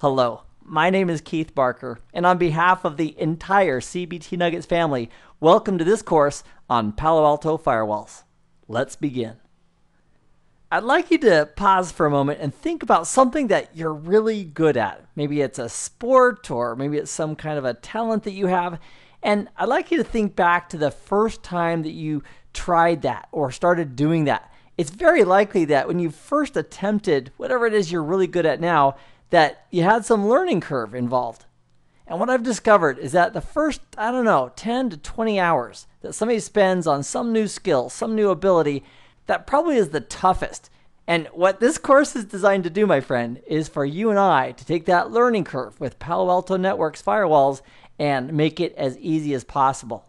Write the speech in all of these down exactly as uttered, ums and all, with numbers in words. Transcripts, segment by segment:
Hello, my name is Keith Barker, and on behalf of the entire C B T Nuggets family, welcome to this course on Palo Alto firewalls. Let's begin. I'd like you to pause for a moment and think about something that you're really good at. Maybe it's a sport, or maybe it's some kind of a talent that you have. And I'd like you to think back to the first time that you tried that or started doing that. It's very likely that when you first attempted whatever it is you're really good at now, that you had some learning curve involved. And what I've discovered is that the first, I don't know, ten to twenty hours that somebody spends on some new skill, some new ability, that probably is the toughest. And what this course is designed to do, my friend, is for you and I to take that learning curve with Palo Alto Networks firewalls and make it as easy as possible.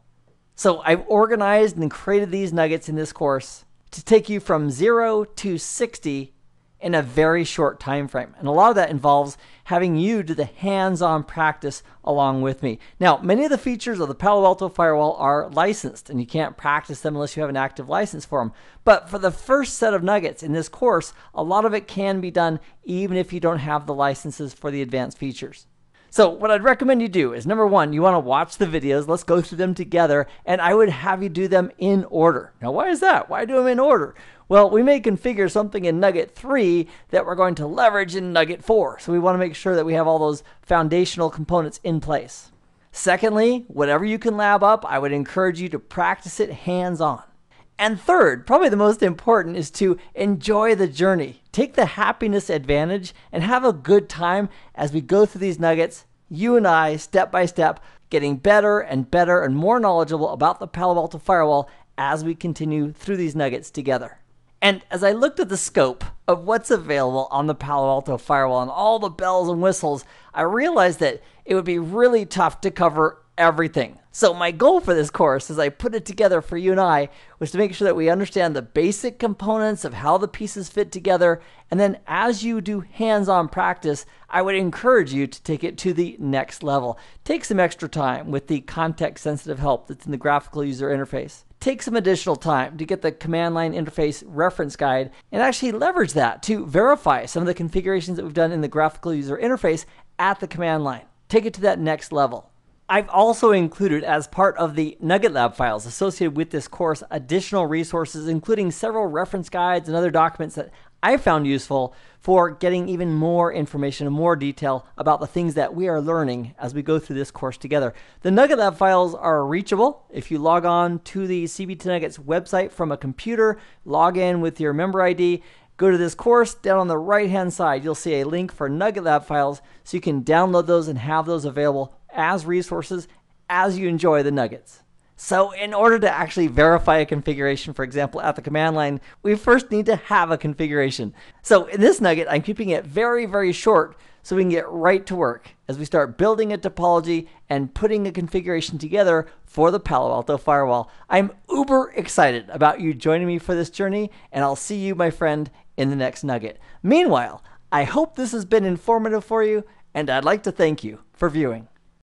So I've organized and created these nuggets in this course to take you from zero to sixty in a very short time frame. And a lot of that involves having you do the hands-on practice along with me. Now, many of the features of the Palo Alto firewall are licensed, and you can't practice them unless you have an active license for them. But for the first set of nuggets in this course, a lot of it can be done even if you don't have the licenses for the advanced features. So what I'd recommend you do is, number one, you want to watch the videos. Let's go through them together, and I would have you do them in order. Now, why is that? Why do them in order? Well, we may configure something in nugget three that we're going to leverage in nugget four. So we want to make sure that we have all those foundational components in place. Secondly, whatever you can lab up, I would encourage you to practice it hands-on. And third, probably the most important, is to enjoy the journey. Take the happiness advantage and have a good time as we go through these nuggets, you and I, step by step, getting better and better and more knowledgeable about the Palo Alto firewall as we continue through these nuggets together. And as I looked at the scope of what's available on the Palo Alto firewall and all the bells and whistles, I realized that it would be really tough to cover everything. So my goal for this course, as I put it together for you and I, was to make sure that we understand the basic components of how the pieces fit together, and then as you do hands-on practice, I would encourage you to take it to the next level. Take some extra time with the context-sensitive help that's in the graphical user interface. Take some additional time to get the command line interface reference guide and actually leverage that to verify some of the configurations that we've done in the graphical user interface at the command line. Take it to that next level. I've also included, as part of the Nugget Lab files associated with this course, additional resources, including several reference guides and other documents that I found useful for getting even more information and more detail about the things that we are learning as we go through this course together. The Nugget Lab files are reachable if you log on to the C B T Nuggets website from a computer, log in with your member I D, go to this course. Down on the right-hand side, you'll see a link for Nugget Lab files, so you can download those and have those available as resources as you enjoy the nuggets. So in order to actually verify a configuration, for example, at the command line, we first need to have a configuration. So in this nugget, I'm keeping it very, very short so we can get right to work as we start building a topology and putting a configuration together for the Palo Alto firewall. I'm uber excited about you joining me for this journey, and I'll see you, my friend, in the next nugget. Meanwhile, I hope this has been informative for you, and I'd like to thank you for viewing.